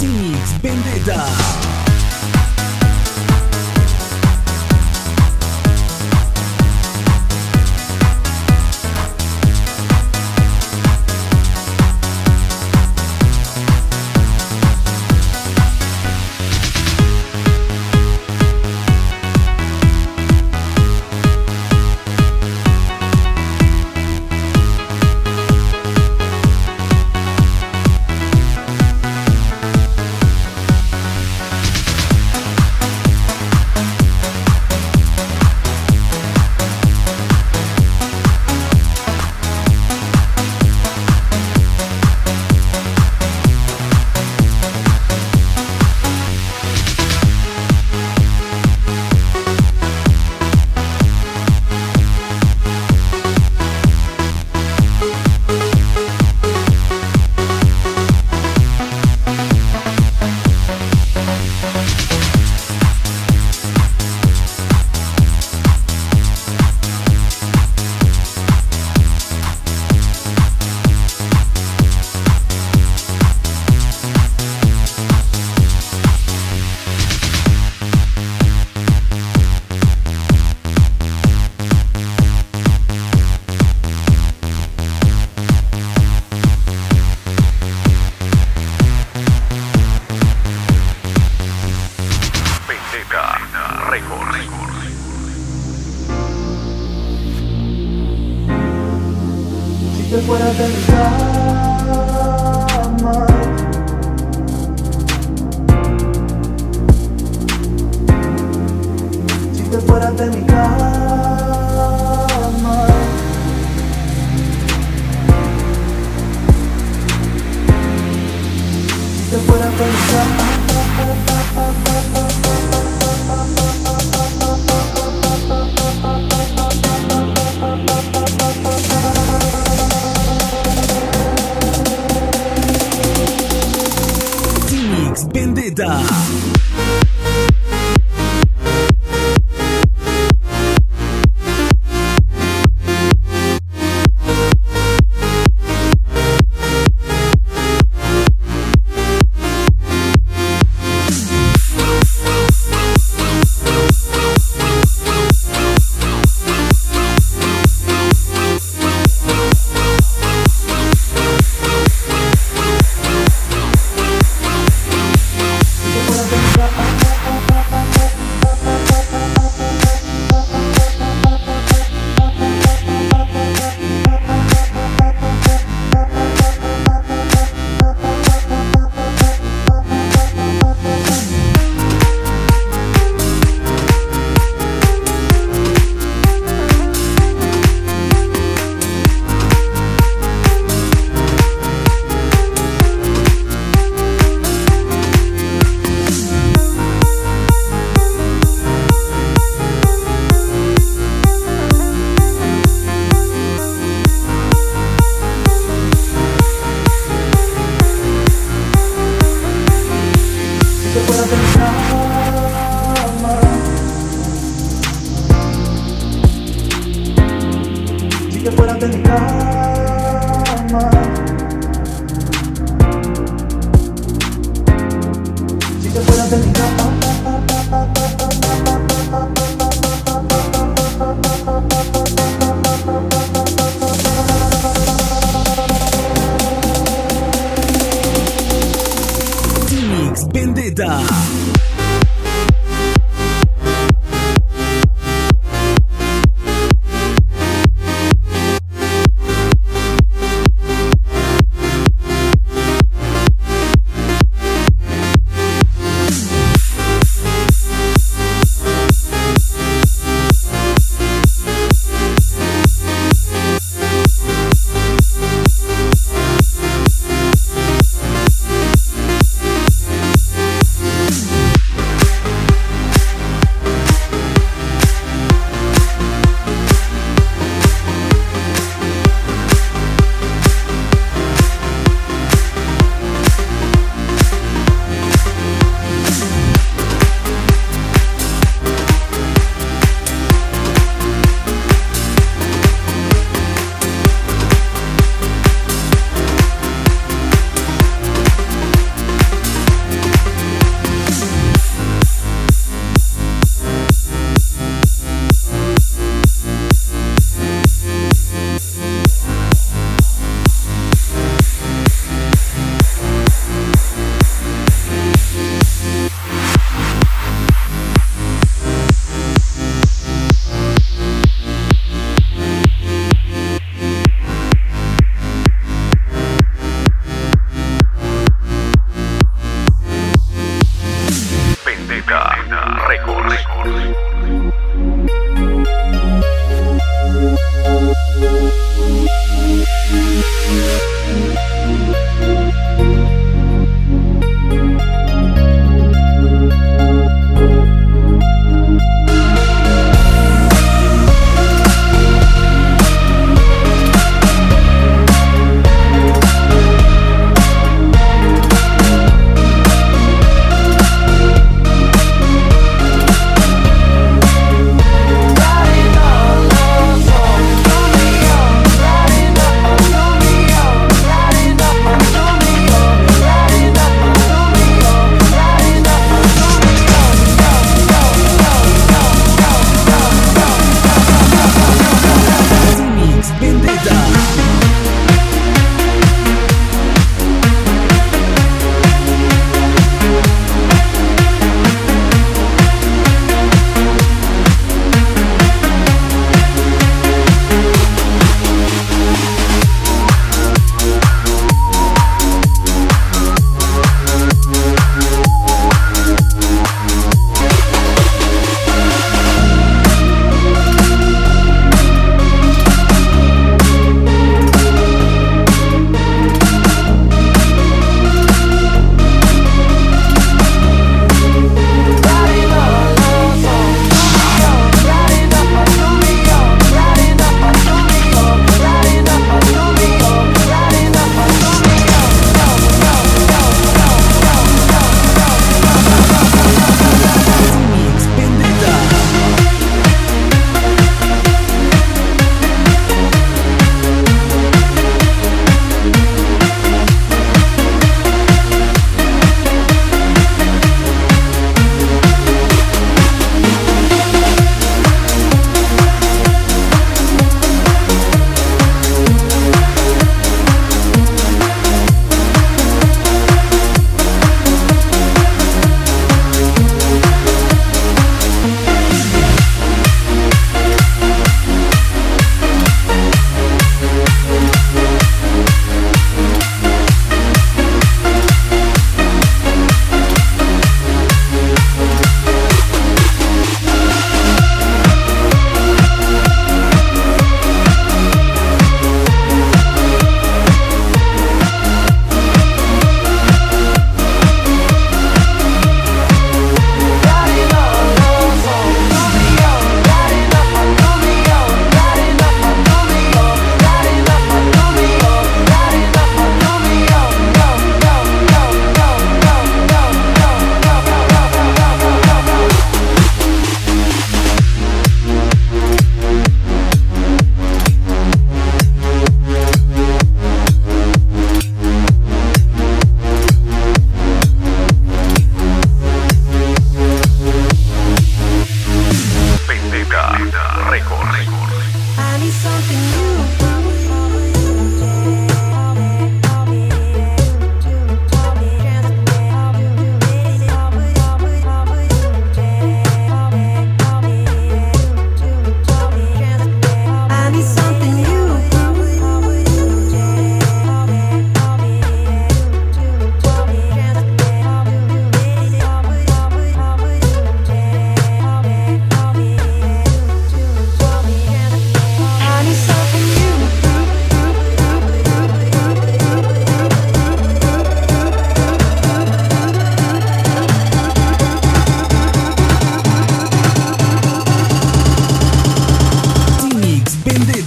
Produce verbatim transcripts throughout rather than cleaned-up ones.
T-Mix Vendetta. Si te fueras de mi cama, si te fueras de mi cama, si te fueras de mi cama. Vendetta. Si te fueras de mi cama, si te fueras de mi cama, T-Mix Vendetta.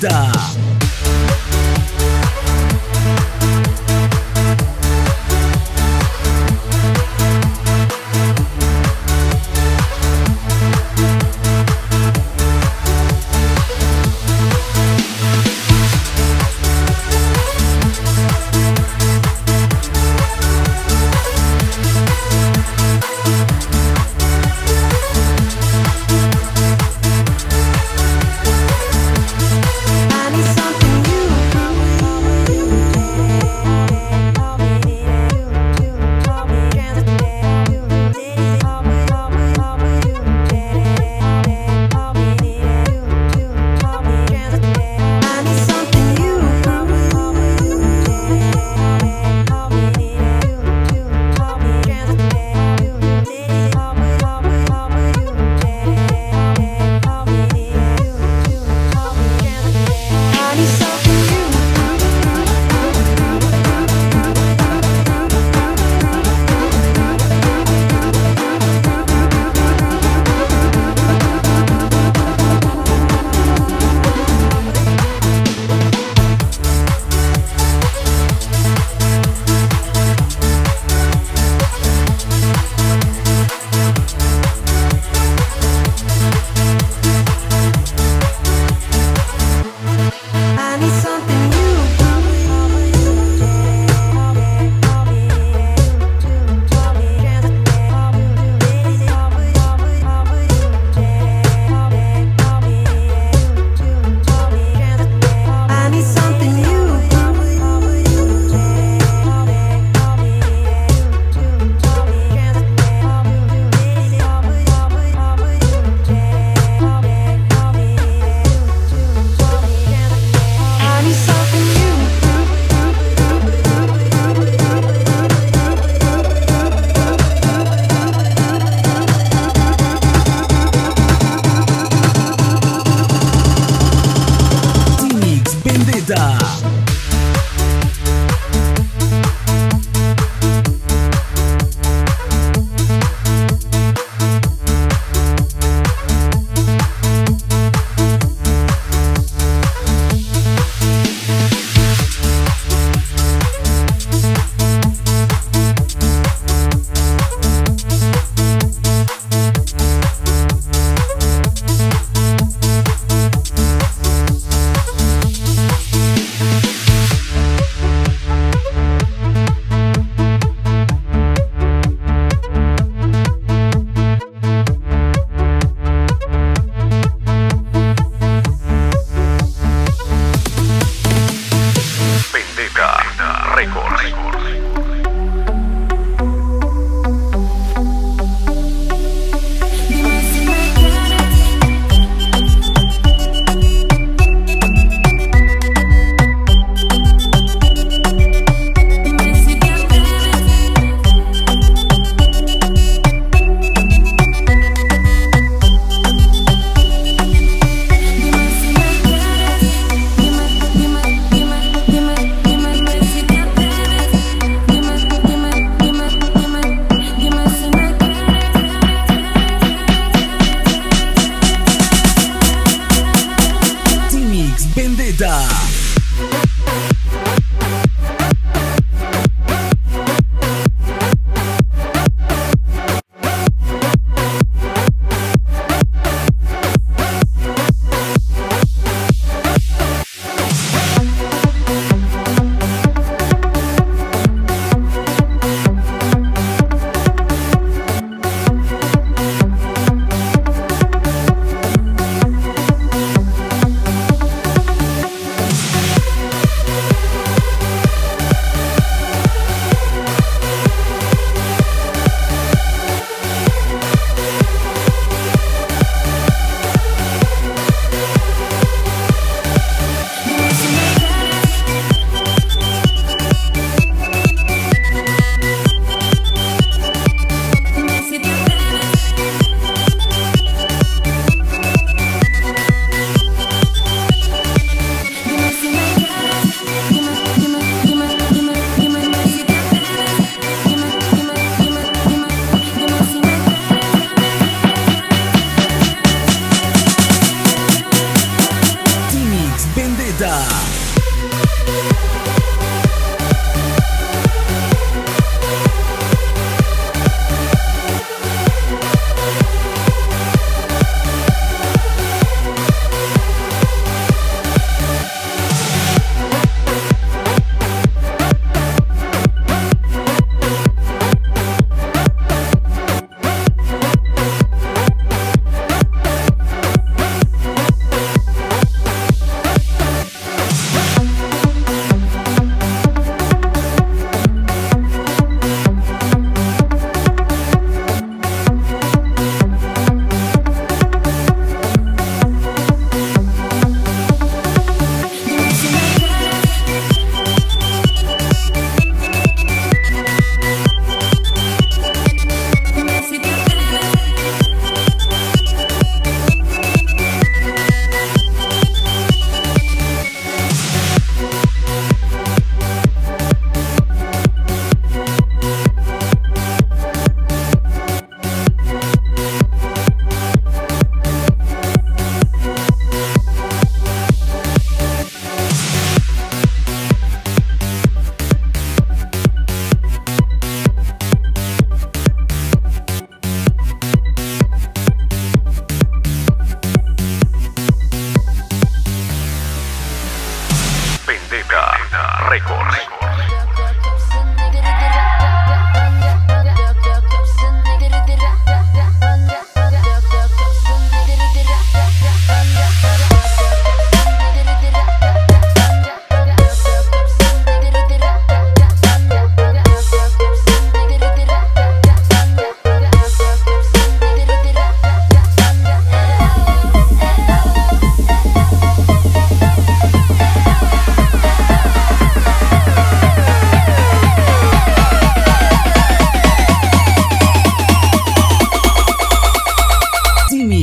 Buddha. Da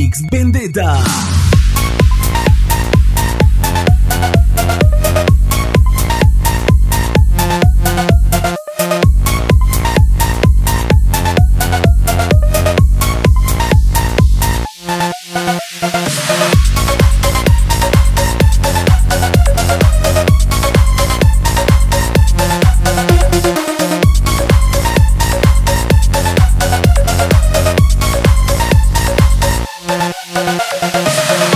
X Vendetta. We'll be right back.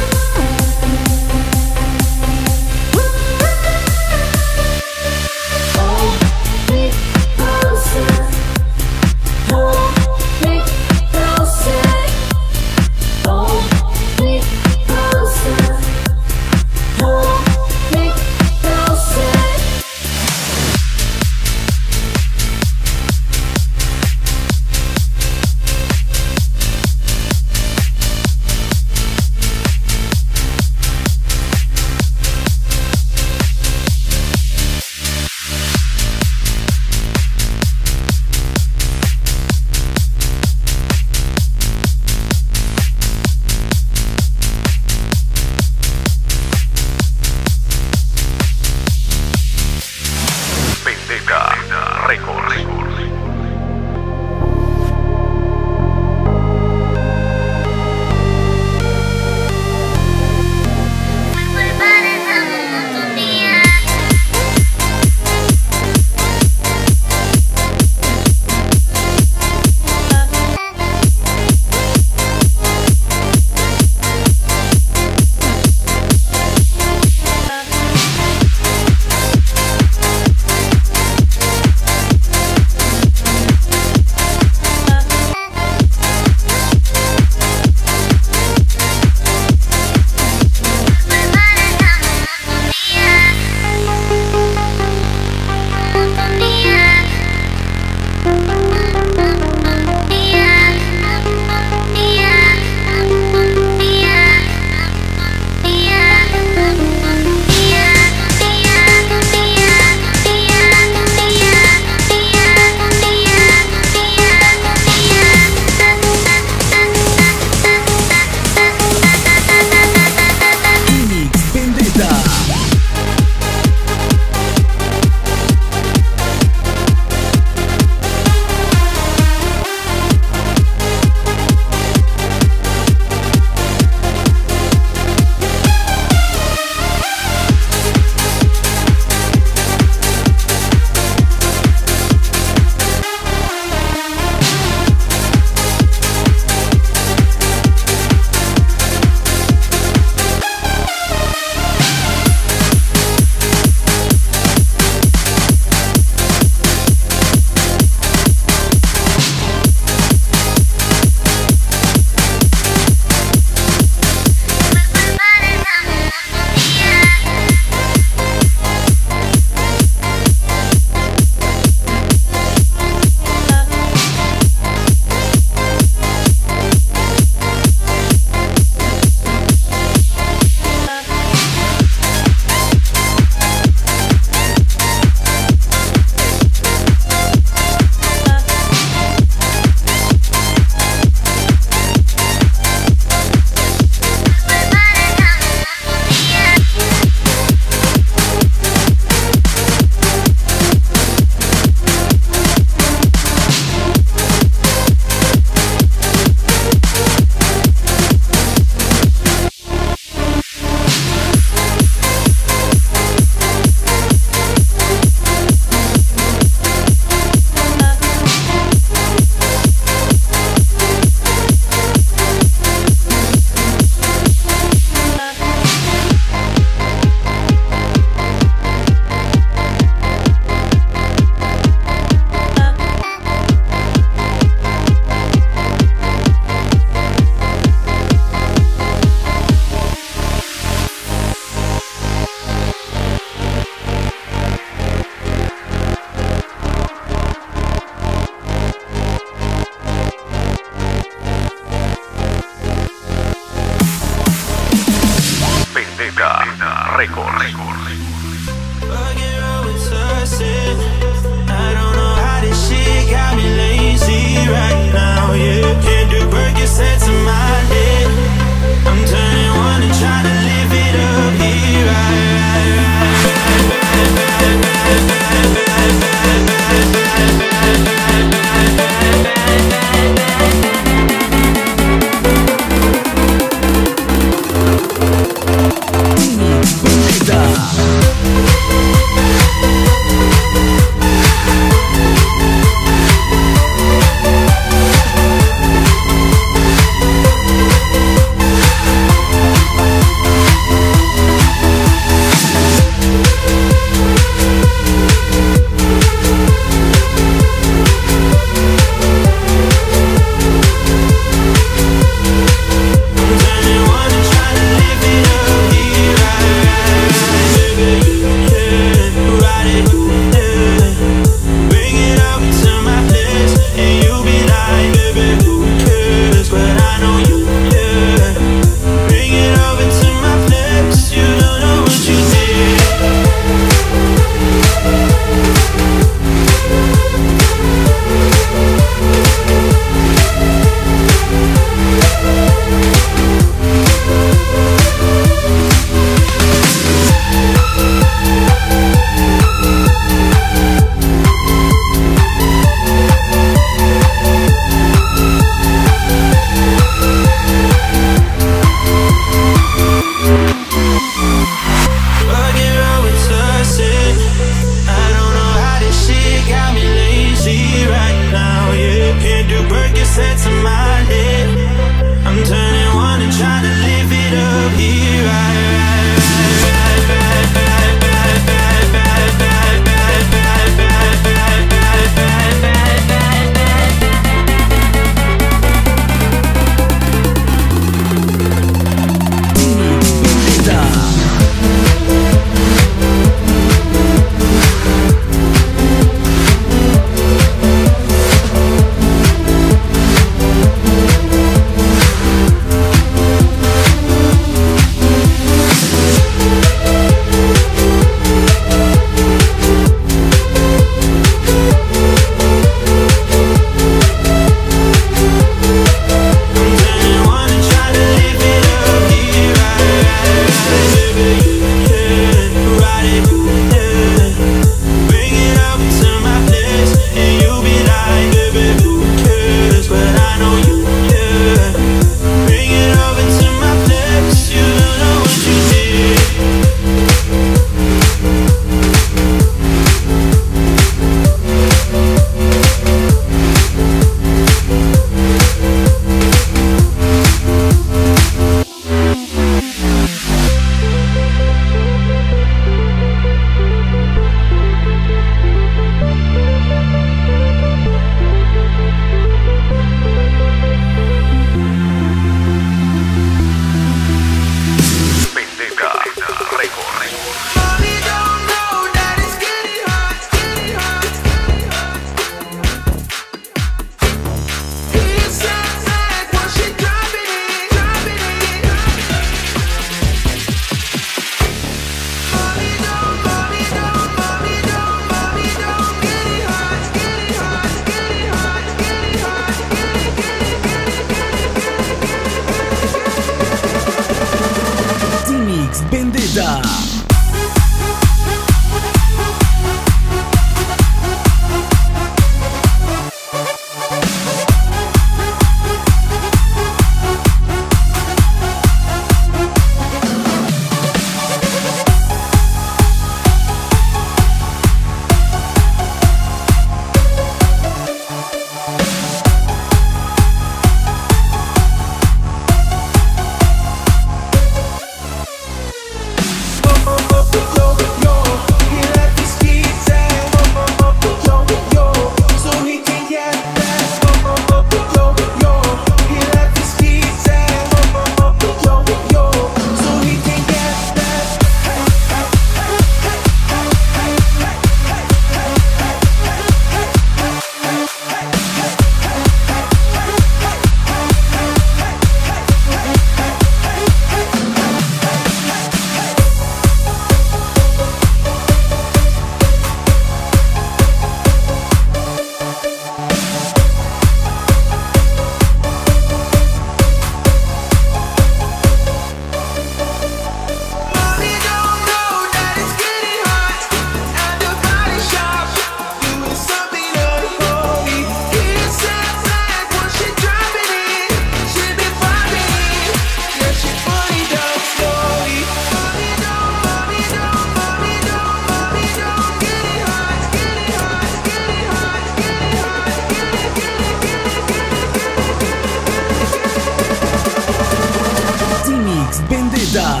Vida.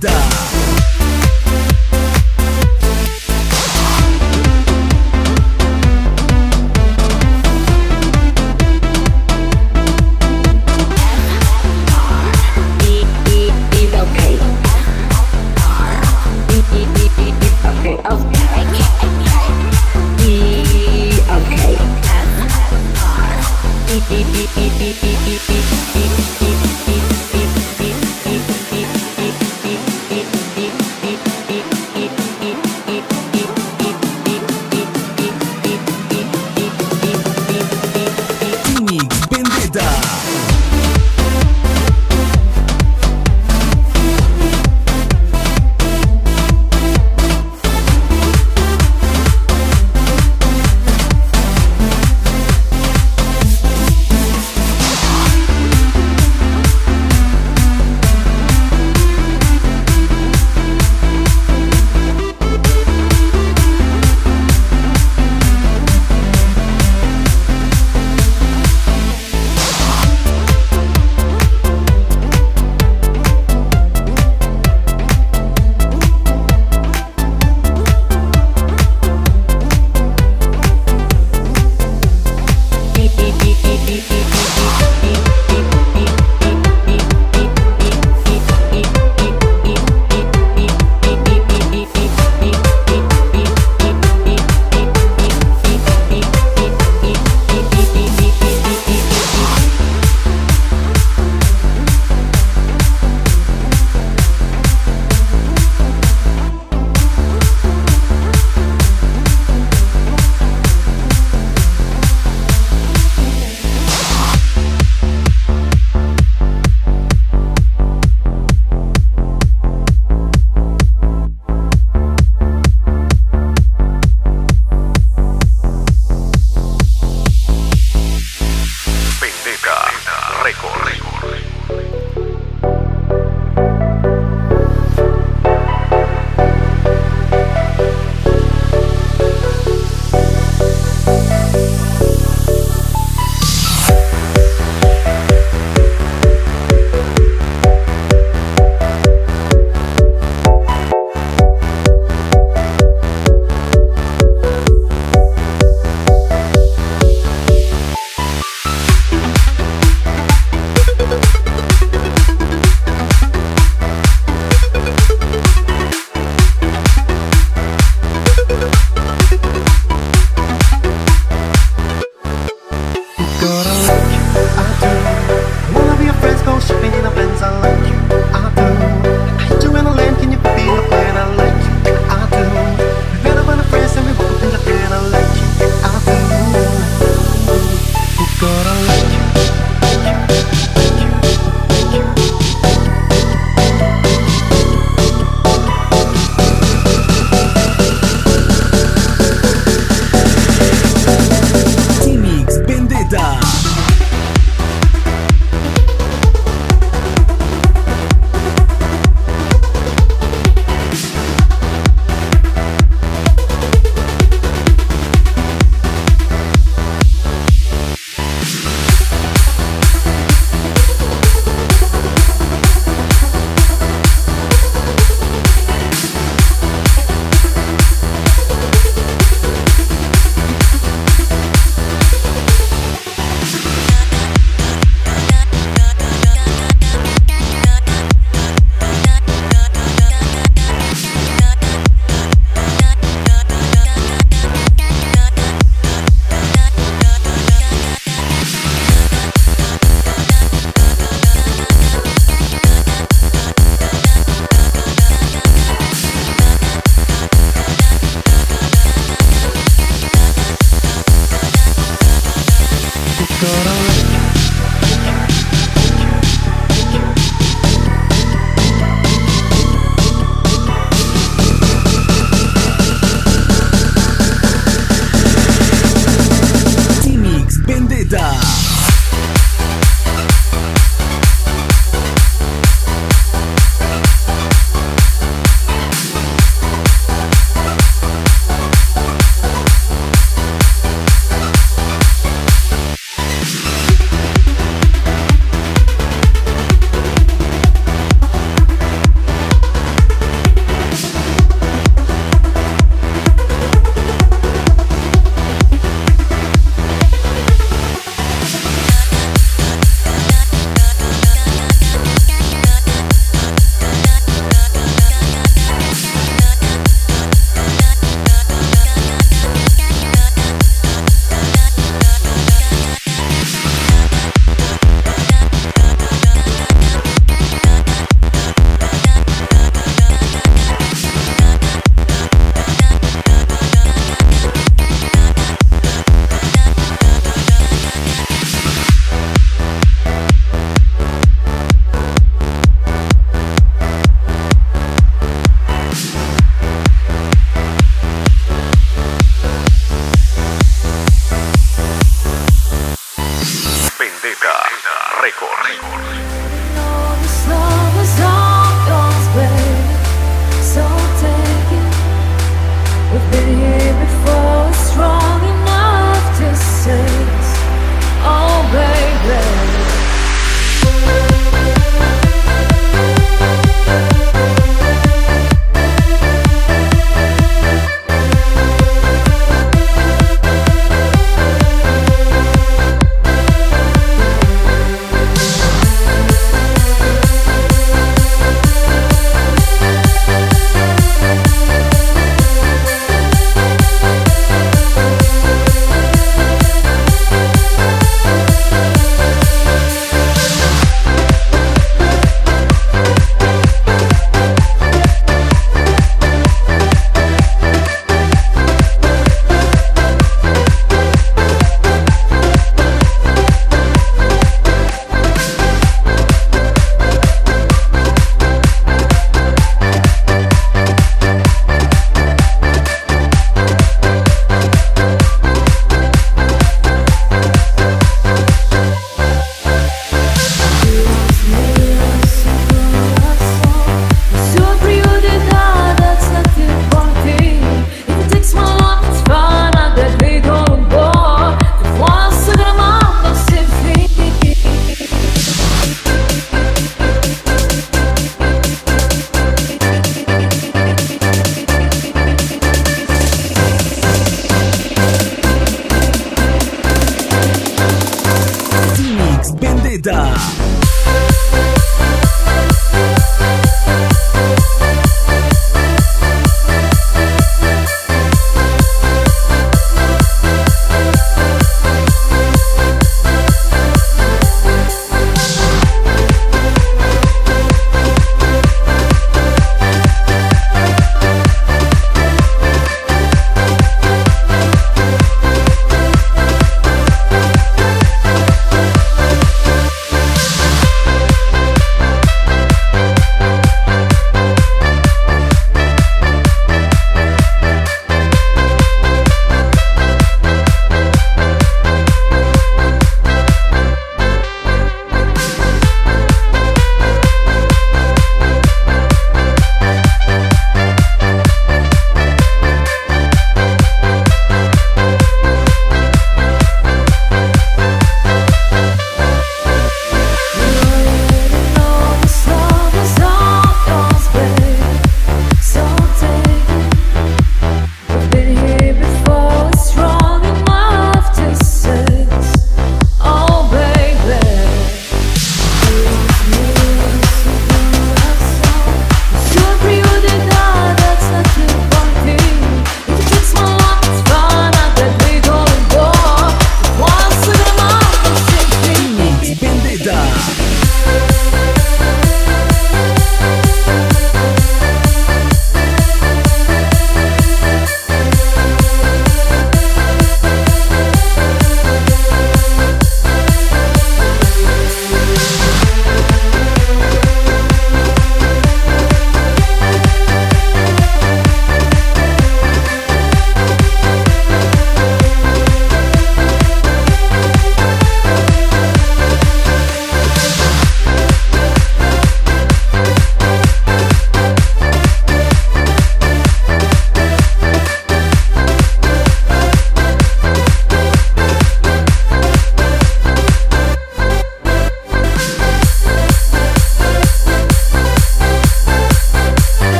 звезда.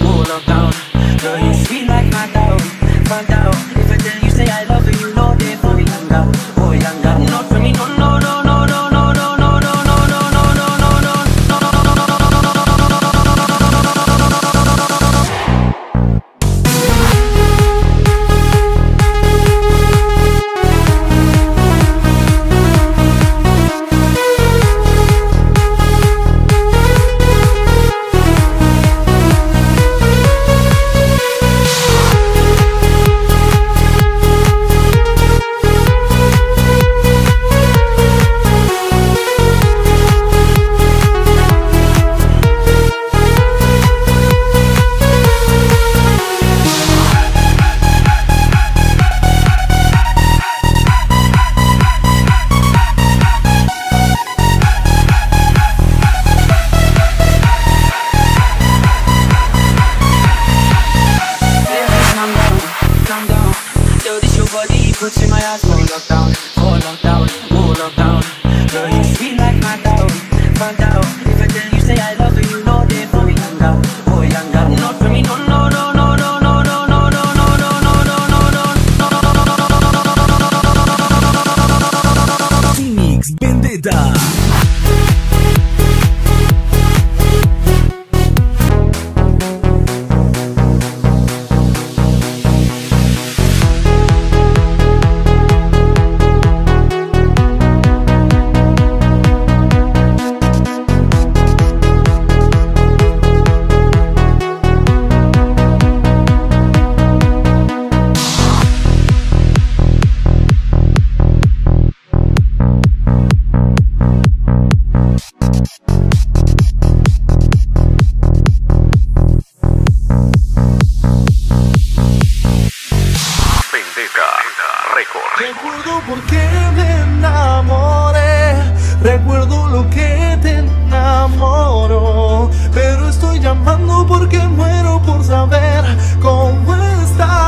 all lockdown. Girl, you're sweet like my down, my down. If I tell you say I love you, you know they're for me, young girl, oh young girl. Not for me, no, no, no, no, no, no, no, no, no, no, no, no, no, no, no, puts in my eyes, oh lockdown, oh lockdown, oh lockdown. Girl, you sweet like my down, my down. If I tell you say I love you, you know they're for me, young girl, oh young girl. Not for me, no, no, no, no, no, no, no, no, no, no, no, no, no, no, no. Remix Vendetta. Recuerdo por qué me enamoré, recuerdo lo que te enamoró, pero estoy llamando porque muero por saber cómo estás.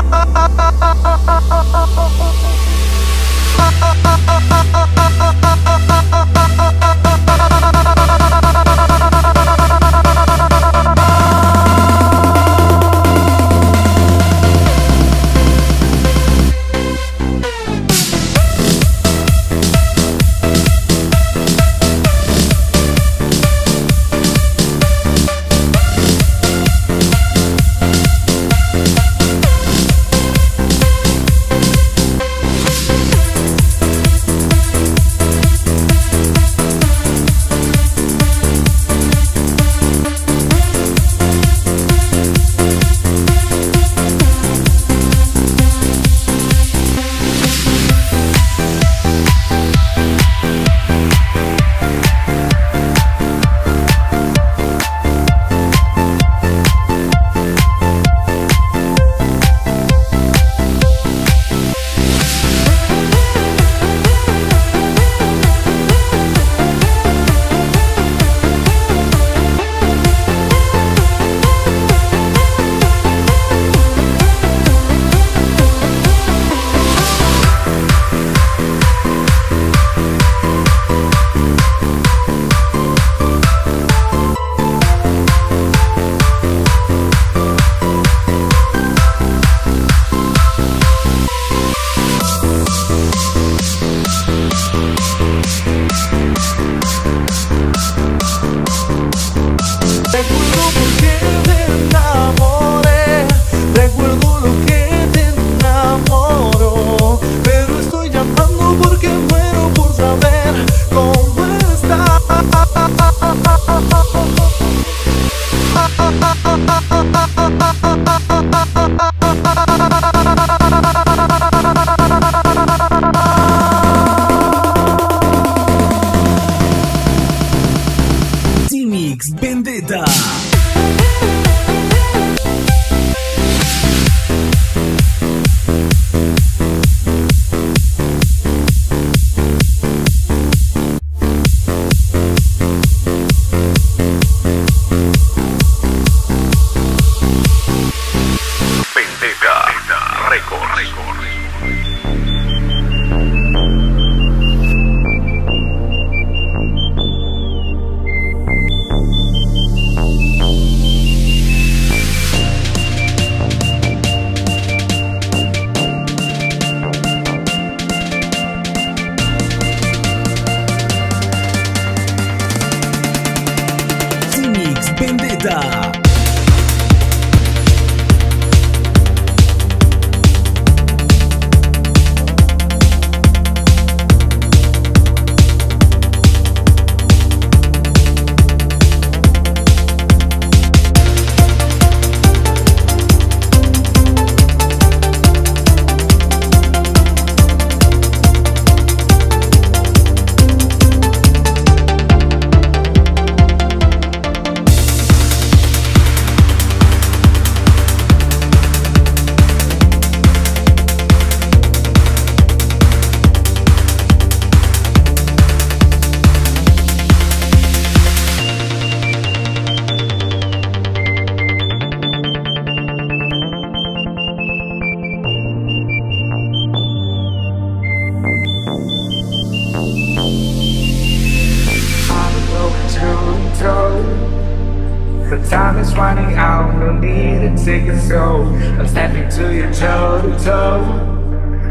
can take it slow. I'm stepping to your toe-to-toe.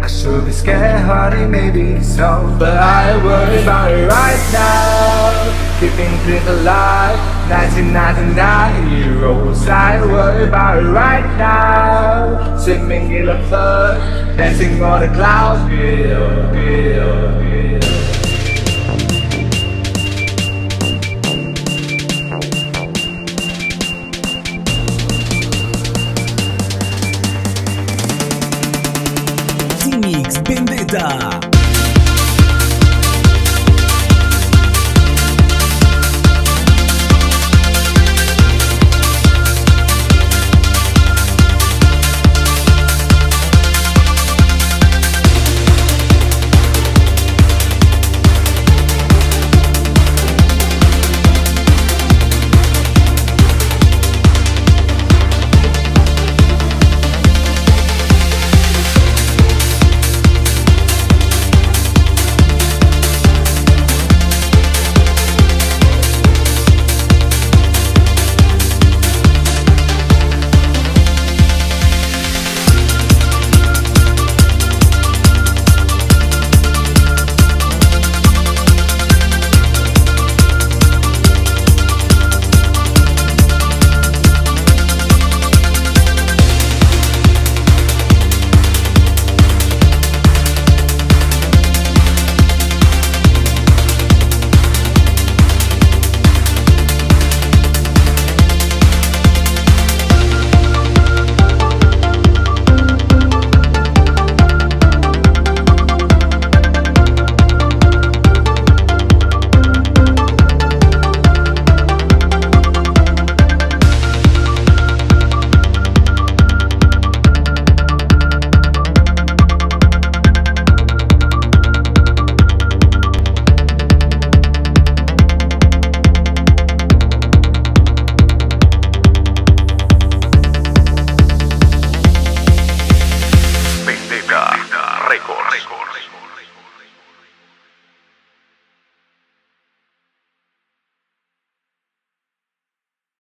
I should be scared, honey, maybe so, but I worry about it right now. Keeping dreams alive, nineteen ninety-nine heroes. I worry about it right now. Swimming in the flood, dancing on the clouds. Feel, feel, feel. Bendita.